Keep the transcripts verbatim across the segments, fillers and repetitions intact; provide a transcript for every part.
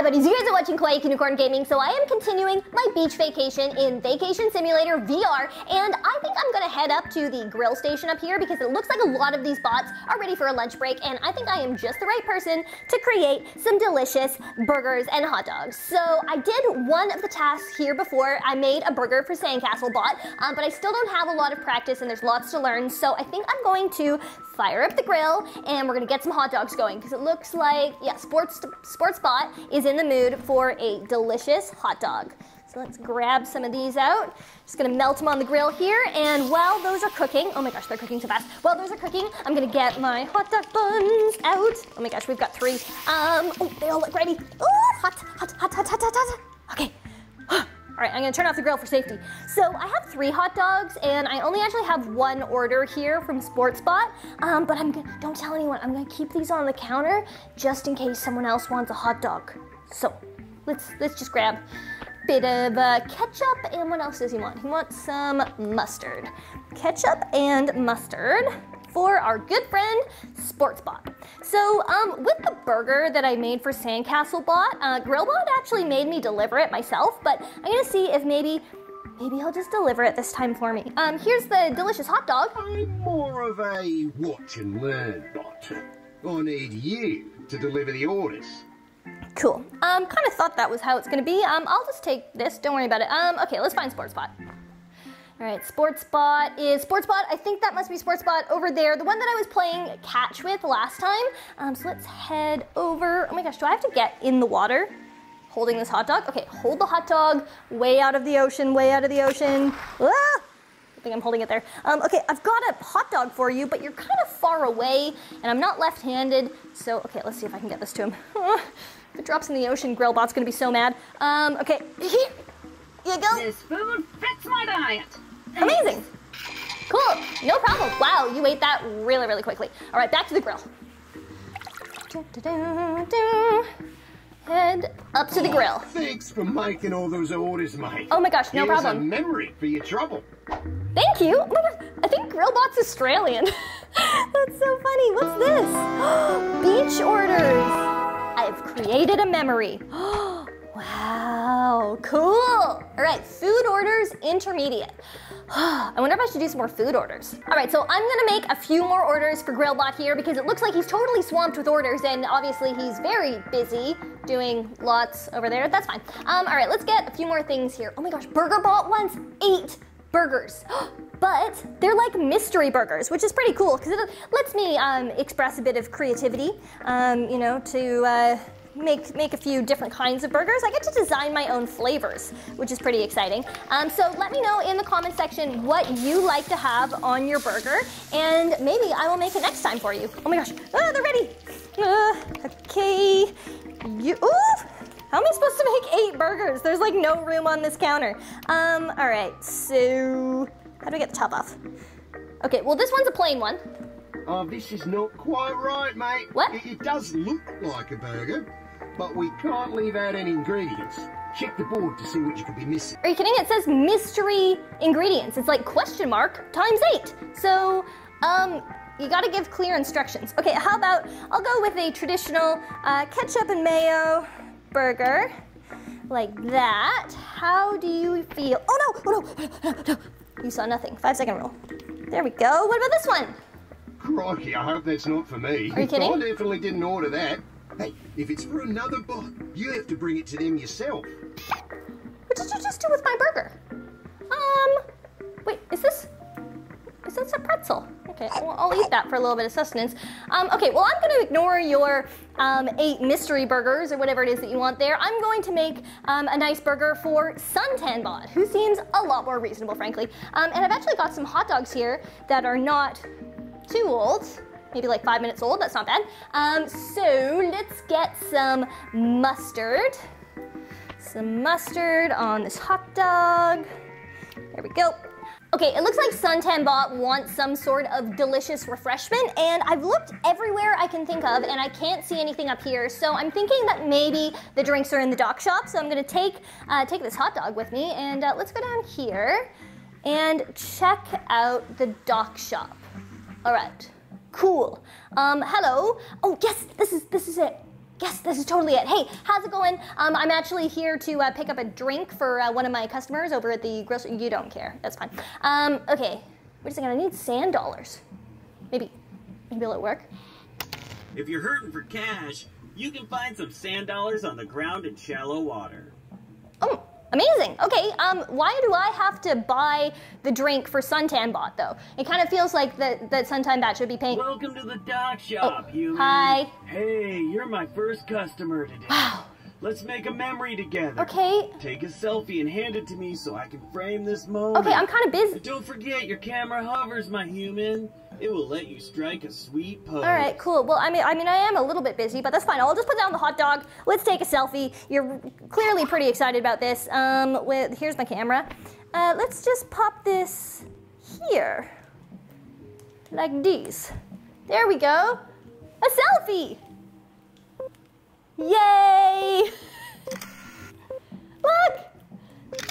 Hi buddies, you guys are watching Kawaii Kunicorn Gaming, so I am continuing my beach vacation in Vacation Simulator V R, and I think I'm gonna head up to the grill station up here because it looks like a lot of these bots are ready for a lunch break, and I think I am just the right person to create some delicious burgers and hot dogs. So I did one of the tasks here before. I made a burger for SandcastleBot, um, but I still don't have a lot of practice and there's lots to learn, so I think I'm going to fire up the grill and we're gonna get some hot dogs going because it looks like, yeah, sports, SportsBot is is in the mood for a delicious hot dog. So let's grab some of these out. Just gonna melt them on the grill here, and while those are cooking, oh my gosh, they're cooking so fast. While those are cooking, I'm gonna get my hot dog buns out. Oh my gosh, we've got three. Um, oh, they all look ready. Ooh, hot, hot, hot, hot, hot, hot, hot. Okay. All right, I'm gonna turn off the grill for safety. So I have three hot dogs, and I only actually have one order here from SportsBot, um, but I'm gonna, don't tell anyone, I'm gonna keep these on the counter just in case someone else wants a hot dog. So let's let's just grab a bit of uh, ketchup, and what else does he want? He wants some mustard. Ketchup and mustard for our good friend SportsBot. So um, with the burger that I made for SandcastleBot, uh, Grillbot actually made me deliver it myself, but I'm gonna see if maybe, maybe he'll just deliver it this time for me. Um, here's the delicious hot dog. I'm more of a watch and learn bot. I need you to deliver the orders. Cool. Um, kind of thought that was how it's gonna be. Um, I'll just take this, don't worry about it. Um, okay, let's find SportsBot. All right, SportsBot is SportsBot. I think that must be SportsBot over there, the one that I was playing catch with last time. Um, so let's head over. Oh my gosh, do I have to get in the water holding this hot dog? Okay, hold the hot dog way out of the ocean, way out of the ocean. Ah! I think I'm holding it there. Um, okay, I've got a hot dog for you, but you're kind of far away, and I'm not left-handed. So, okay, let's see if I can get this to him. If it drops in the ocean, Grillbot's gonna be so mad. Um, okay, here you go. This food fits my diet. Amazing. Cool. No problem. Wow, you ate that really, really quickly. All right, back to the grill. Do, do, do, do. Head up to the grill. Oh, thanks for making all those orders, mate. Oh my gosh, no Here's problem. A memory for your trouble. Thank you. Oh my gosh, I think Grillbot's Australian. That's so funny. What's this? Beach orders. I've created a memory. Wow, cool. All right, food orders intermediate. I wonder if I should do some more food orders. All right, so I'm gonna make a few more orders for Grillbot here because it looks like he's totally swamped with orders, and obviously he's very busy doing lots over there. That's fine. Um, all right, let's get a few more things here. Oh my gosh, BurgerBot wants eight burgers. But they're like mystery burgers, which is pretty cool because it lets me um, express a bit of creativity, um, you know, to uh, Make, make a few different kinds of burgers. I get to design my own flavors, which is pretty exciting. Um, so let me know in the comment section what you like to have on your burger, and maybe I will make it next time for you. Oh my gosh, oh, they're ready. Uh, okay, you, ooh, how am I supposed to make eight burgers? There's like no room on this counter. Um, all right, so how do I get the top off? Okay, well this one's a plain one. Oh, this is not quite right, mate. What? It, it does look like a burger, but we can't leave out any ingredients. Check the board to see what you could be missing. Are you kidding? It says mystery ingredients. It's like question mark times eight. So, um, you gotta give clear instructions. Okay, how about, I'll go with a traditional uh, ketchup and mayo burger, like that. How do you feel? Oh no, oh no, no, no. You saw nothing, five second rule. There we go, what about this one? Crikey, I hope that's not for me. Are you kidding? I definitely didn't order that. Hey, if it's for another bot, you have to bring it to them yourself. What did you just do with my burger? Um, wait, is this, is this a pretzel? Okay, well, I'll eat that for a little bit of sustenance. Um, okay, well, I'm gonna ignore your um, eight mystery burgers or whatever it is that you want there. I'm going to make um, a nice burger for SuntanBot, who seems a lot more reasonable, frankly. Um, and I've actually got some hot dogs here that are not too old. Maybe like five minutes old, that's not bad. Um, so let's get some mustard. Some mustard on this hot dog. There we go. Okay, it looks like SuntanBot wants some sort of delicious refreshment, and I've looked everywhere I can think of and I can't see anything up here, so I'm thinking that maybe the drinks are in the dock shop, so I'm gonna take, uh, take this hot dog with me, and uh, let's go down here and check out the dock shop. All right. Cool. Um, hello. Oh yes, this is this is it. Yes, this is totally it. Hey, how's it going? Um, I'm actually here to uh, pick up a drink for uh, one of my customers over at the grocery. You don't care. That's fine. Um, okay. Wait a second. I need sand dollars. Maybe, maybe it'll work. If you're hurting for cash, you can find some sand dollars on the ground in shallow water. Oh, amazing. Okay. Um, why do I have to buy the drink for SuntanBot though? It kind of feels like that that SuntanBot should be paying. Welcome to the dock shop, oh, human. Hi. Hey, you're my first customer today. Wow. Let's make a memory together. Okay. Take a selfie and hand it to me so I can frame this moment. Okay, I'm kind of busy. But don't forget, your camera hovers, my human. It will let you strike a sweet pose. All right, cool. Well, I mean, I mean, I am a little bit busy, but that's fine. I'll just put down the hot dog. Let's take a selfie. You're clearly pretty excited about this. Um, with, here's my camera. Uh, let's just pop this here, like these. There we go. A selfie. Yay! Look!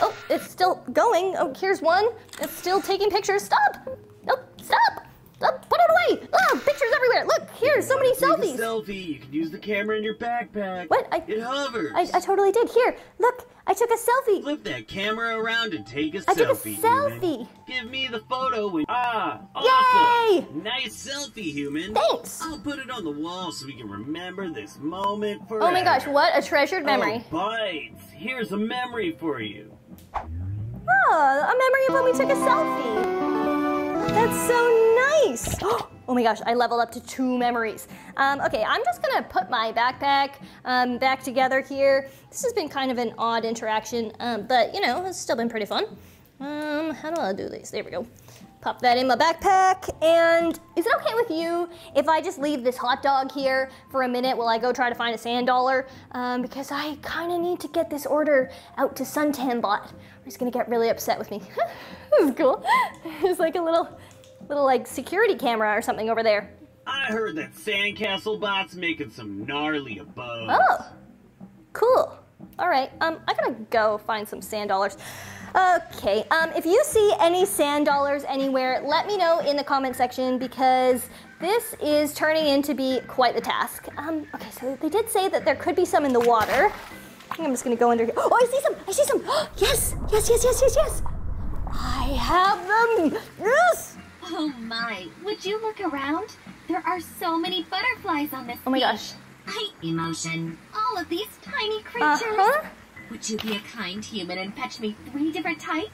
Oh, it's still going. Oh, here's one. It's still taking pictures. Stop! Nope, stop! Stop! Put it away! Oh, pictures everywhere! Look, here's so many selfies! Take a selfie. You can use the camera in your backpack. What? I, it hovers. I, I totally did. Here, look, I took a selfie. Flip that camera around and take a I selfie. I took a selfie. Human. Give me the photo. When, ah, awesome. Yay! Nice selfie, human. Thanks. I'll put it on the wall so we can remember this moment forever. Oh my gosh, what a treasured memory. Oh, bites. Here's a memory for you. Oh, a memory of when we took a selfie. That's so nice. Oh my gosh, I leveled up to two memories. Um, okay, I'm just gonna put my backpack um, back together here. This has been kind of an odd interaction, um, but you know, it's still been pretty fun. Um, how do I do this? There we go. Pop that in my backpack, and is it okay with you if I just leave this hot dog here for a minute while I go try to find a sand dollar? Um, because I kinda need to get this order out to SuntanBot. He's gonna get really upset with me. This is cool. It's like a little, little like security camera or something over there. I heard that SandcastleBot's making some gnarly abode. Oh, cool. All right, um, I gotta go find some sand dollars. Okay, um, if you see any sand dollars anywhere, let me know in the comment section because this is turning into be quite the task. Um, okay, so they did say that there could be some in the water. I think I'm just gonna go under here. Oh, I see some, I see some. Yes, yes, yes, yes, yes, yes. I have them, yes. Oh my, would you look around? There are so many butterflies on this. Oh my gosh. I emotion. All of these tiny creatures. Uh-huh. Would you be a kind human and fetch me three different types?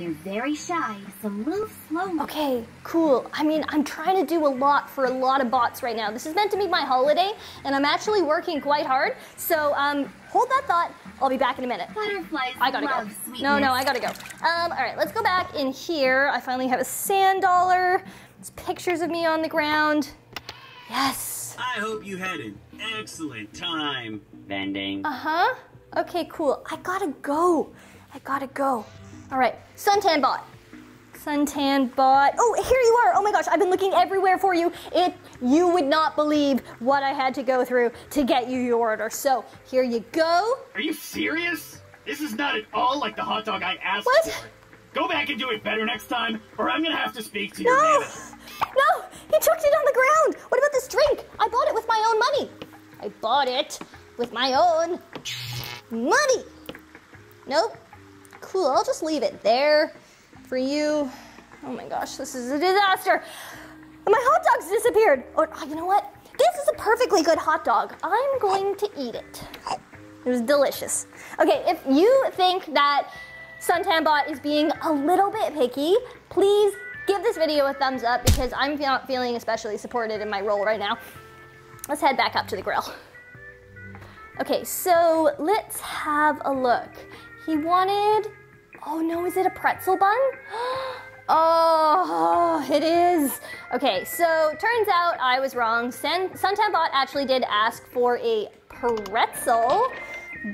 They're very shy, so move slowly. Okay, cool. I mean, I'm trying to do a lot for a lot of bots right now. This is meant to be my holiday, and I'm actually working quite hard. So um, hold that thought. I'll be back in a minute. Butterflies I gotta love go. Sweetness. No, no, I gotta go. Um, all right, let's go back in here. I finally have a sand dollar. There's pictures of me on the ground. Yes. I hope you had an excellent time vending. Uh-huh. Okay, cool. I gotta go. I gotta go. All right, SuntanBot. SuntanBot. Oh, here you are. Oh my gosh, I've been looking everywhere for you. It, you would not believe what I had to go through to get you your order. So here you go. Are you serious? This is not at all like the hot dog I asked what? for. Go back and do it better next time, or I'm gonna have to speak to no. your manager. No, he chucked it on the ground. What about this drink? I bought it with my own money. I bought it with my own money. Nope. Cool, I'll just leave it there for you. Oh my gosh, this is a disaster. My hot dog's disappeared. Oh, you know what? This is a perfectly good hot dog. I'm going to eat it. It was delicious. Okay, if you think that SuntanBot is being a little bit picky, please give this video a thumbs up because I'm not feeling especially supported in my role right now. Let's head back up to the grill. Okay, so let's have a look. He wanted, oh no, is it a pretzel bun? Oh, it is. Okay, so turns out I was wrong. SuntanBot actually did ask for a pretzel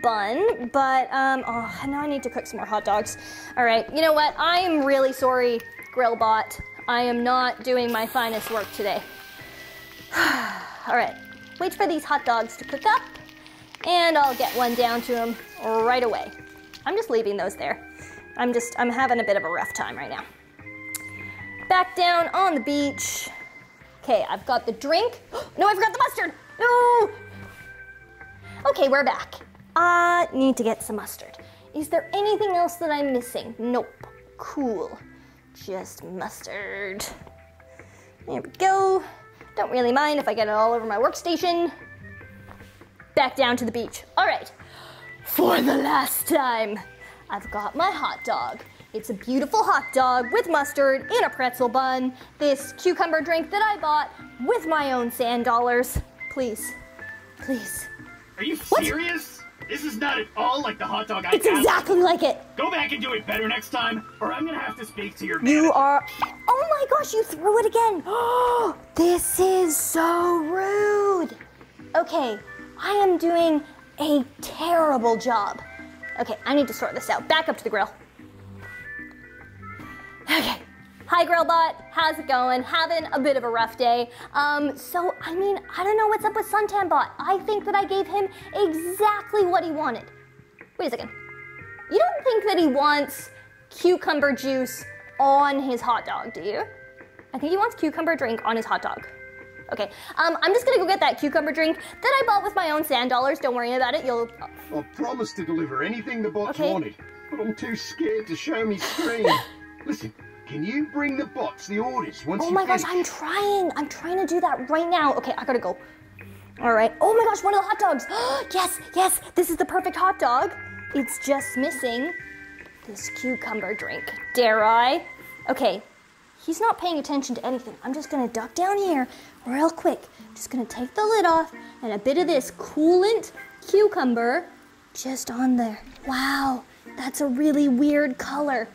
bun, but um, oh, now I need to cook some more hot dogs. All right, you know what? I am really sorry, Grillbot. I am not doing my finest work today. All right, wait for these hot dogs to cook up and I'll get one down to them right away. I'm just leaving those there. I'm just, I'm having a bit of a rough time right now. Back down on the beach. Okay, I've got the drink. No, I forgot the mustard. No! Okay, we're back. Uh, need to get some mustard. Is there anything else that I'm missing? Nope. Cool. Just mustard. There we go. Don't really mind if I get it all over my workstation. Back down to the beach. All right. For the last time, I've got my hot dog. It's a beautiful hot dog with mustard in a pretzel bun. This cucumber drink that I bought with my own sand dollars. Please, please. Are you serious? What? This is not at all like the hot dog I got. It's exactly like it. Go back and do it better next time, or I'm gonna have to speak to your manager. You are, oh my gosh, you threw it again. Oh, this is so rude. Okay, I am doing a terrible job. Okay, I need to sort this out. Back up to the grill. Okay, hi Grillbot, how's it going? Having a bit of a rough day. Um, so, I mean, I don't know what's up with SuntanBot. I think that I gave him exactly what he wanted. Wait a second. You don't think that he wants cucumber juice on his hot dog, do you? I think he wants cucumber drink on his hot dog. Okay, um, I'm just gonna go get that cucumber drink that I bought with my own sand dollars. Don't worry about it, you'll... I promised to deliver anything the bots okay. wanted, but I'm too scared to show me screen. Listen, can you bring the bots the orders once you finish? Oh my gosh, I'm trying. I'm trying to do that right now. Okay, I gotta go. All right. Oh my gosh, one of the hot dogs. Yes, yes, this is the perfect hot dog. It's just missing this cucumber drink. Dare I? Okay, he's not paying attention to anything. I'm just gonna duck down here real quick. I'm just gonna take the lid off and a bit of this coolant cucumber just on there. Wow, that's a really weird color.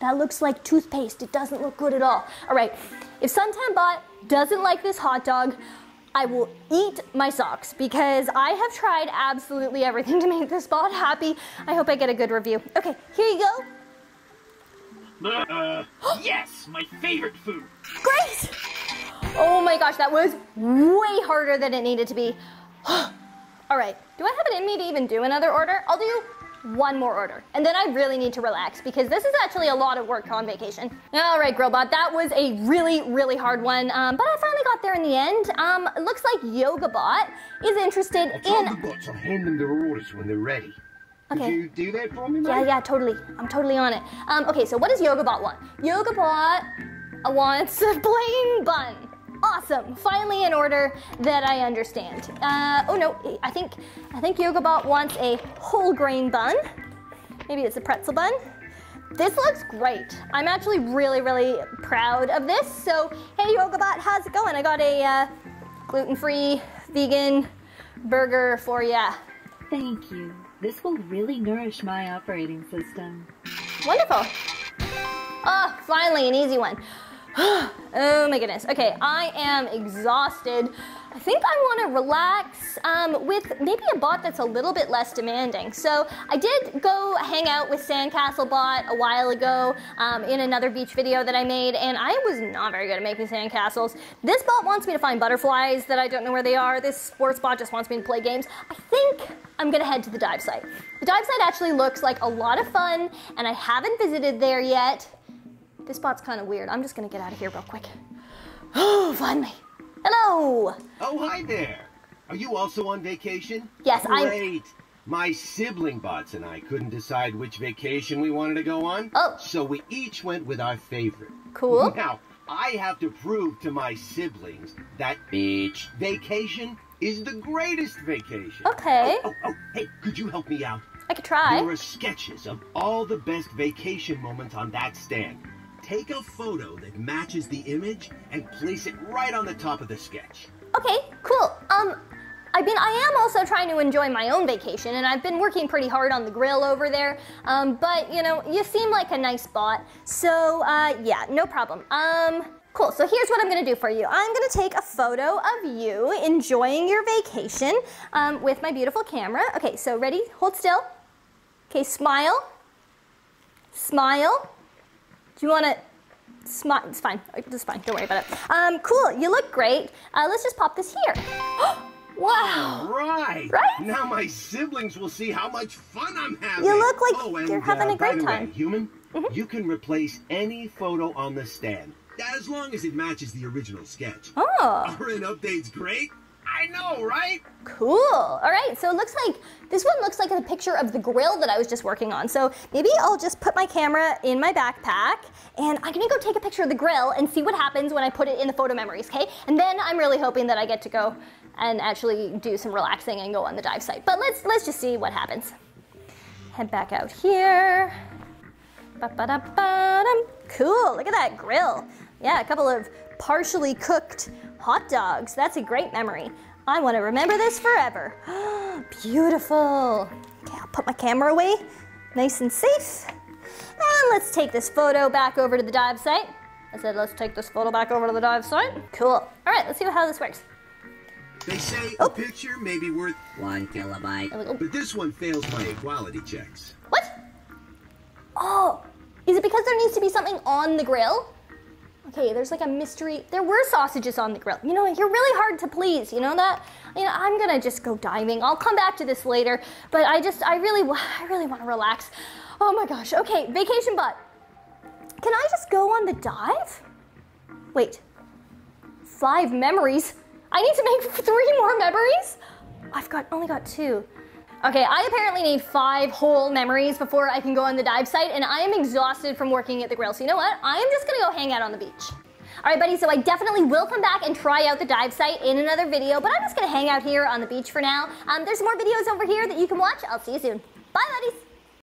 That looks like toothpaste. It doesn't look good at all. All right, if SuntanBot doesn't like this hot dog, I will eat my socks because I have tried absolutely everything to make this bot happy. I hope I get a good review. Okay, here you go. Uh, yes, my favorite food. Great. Oh my gosh, that was way harder than it needed to be. All right, do I have it in me to even do another order? I'll do one more order. And then I really need to relax because this is actually a lot of work on vacation. All right, Grillbot, that was a really, really hard one. Um, but I finally got there in the end. Um, it looks like YogaBot is interested I told in- the bots I'll hand them their orders when they're ready. Okay. Could you do that for me, mate? Yeah, yeah, totally. I'm totally on it. Um, okay, so what does YogaBot want? YogaBot wants a plain bun. Awesome, finally an order that I understand. Uh, oh no, I think I think YogaBot wants a whole grain bun. Maybe it's a pretzel bun. This looks great. I'm actually really, really proud of this. So, hey YogaBot, how's it going? I got a uh, gluten-free, vegan burger for ya. Thank you. This will really nourish my operating system. Wonderful. Oh, finally an easy one. Oh my goodness. Okay, I am exhausted. I think I want to relax um, with maybe a bot that's a little bit less demanding. So I did go hang out with SandcastleBot a while ago um, in another beach video that I made, and I was not very good at making sandcastles. This bot wants me to find butterflies that I don't know where they are. This SportsBot just wants me to play games. I think I'm gonna head to the dive site. The dive site actually looks like a lot of fun, and I haven't visited there yet. This spot's kind of weird. I'm just gonna get out of here real quick. Oh, finally. Hello! Oh, hi there. Are you also on vacation? Yes, I'm- Great. My sibling bots and I couldn't decide which vacation we wanted to go on. Oh. So we each went with our favorite. Cool. Now, I have to prove to my siblings that beach vacation is the greatest vacation. Okay. Oh, oh, oh, hey, could you help me out? I could try. There are sketches of all the best vacation moments on that stand. Take a photo that matches the image and place it right on the top of the sketch. Okay, cool. Um, I mean, I am also trying to enjoy my own vacation, and I've been working pretty hard on the grill over there. Um, but, you know, you seem like a nice bot. So, uh, yeah, no problem. Um, cool. So here's what I'm going to do for you. I'm going to take a photo of you enjoying your vacation um, with my beautiful camera. Okay, so ready? Hold still. Okay, smile. Smile. Do you want to smile? It's fine. It's fine. Don't worry about it. Um, cool. You look great. Uh, let's just pop this here. Wow. Right. Right? Now my siblings will see how much fun I'm having. You look like oh, and, you're having uh, a great by the time. Way, human, mm-hmm. you can replace any photo on the stand as long as it matches the original sketch. Oh. Are an update's great? I know, right? Cool. All right, so it looks like, this one looks like a picture of the grill that I was just working on. So maybe I'll just put my camera in my backpack and I'm gonna go take a picture of the grill and see what happens when I put it in the photo memories, okay? And then I'm really hoping that I get to go and actually do some relaxing and go on the dive site. But let's, let's just see what happens. Head back out here. Ba-ba-da-ba-dum. Cool, look at that grill. Yeah, a couple of partially cooked hot dogs. That's a great memory. I want to remember this forever. Beautiful. Okay, I'll put my camera away, nice and safe. And let's take this photo back over to the dive site. I said, let's take this photo back over to the dive site. Cool. All right, let's see how this works. They say oh. a picture may be worth one kilobyte, oh. but this one fails my equality checks. What? Oh, is it because there needs to be something on the grill? Okay, there's like a mystery. There were sausages on the grill. You know, you're really hard to please, you know that? You know, I'm gonna just go diving. I'll come back to this later, but I just, I really, I really wanna relax. Oh my gosh, okay, Vacation Bot. Can I just go on the dive? Wait, five memories? I need to make three more memories? I've got, only got two. Okay, I apparently need five whole memories before I can go on the dive site, and I am exhausted from working at the grill. So you know what? I am just gonna go hang out on the beach. All right, buddy, so I definitely will come back and try out the dive site in another video, but I'm just gonna hang out here on the beach for now. Um, there's more videos over here that you can watch. I'll see you soon. Bye, buddies.